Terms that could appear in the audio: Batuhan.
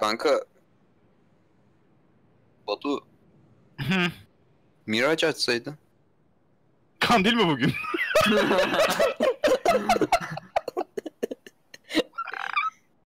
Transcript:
Kanka. Batu. Miraç açsaydın. Kandil mi bugün?